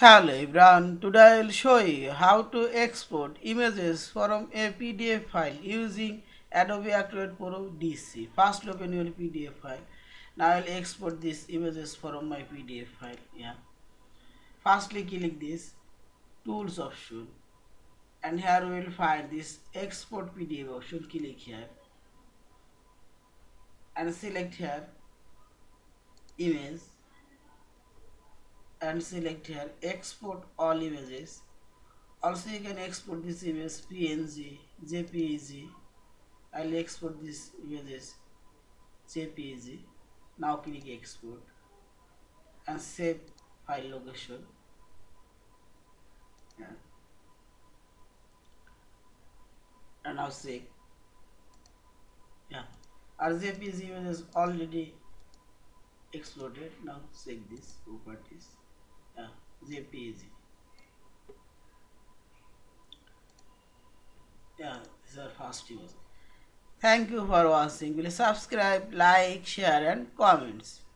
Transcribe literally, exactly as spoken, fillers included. Hello everyone, today I will show you how to export images from a P D F file using Adobe Acrobat Pro D C. First open your P D F file. Now I will export these images from my P D F file. Yeah. Firstly click this tools option and here we will find this export P D F option. Click here and select here image. And select here export all images. Also you can export this image P N G, J P E G. I'll export this images J P E G. Now click export and save file location. Yeah. And now save. Yeah, our J P E G image is already exported. Now save this. Open this. Yeah, J P E G. Yeah, these are fast images. Thank you for watching. Please subscribe, like, share and comments.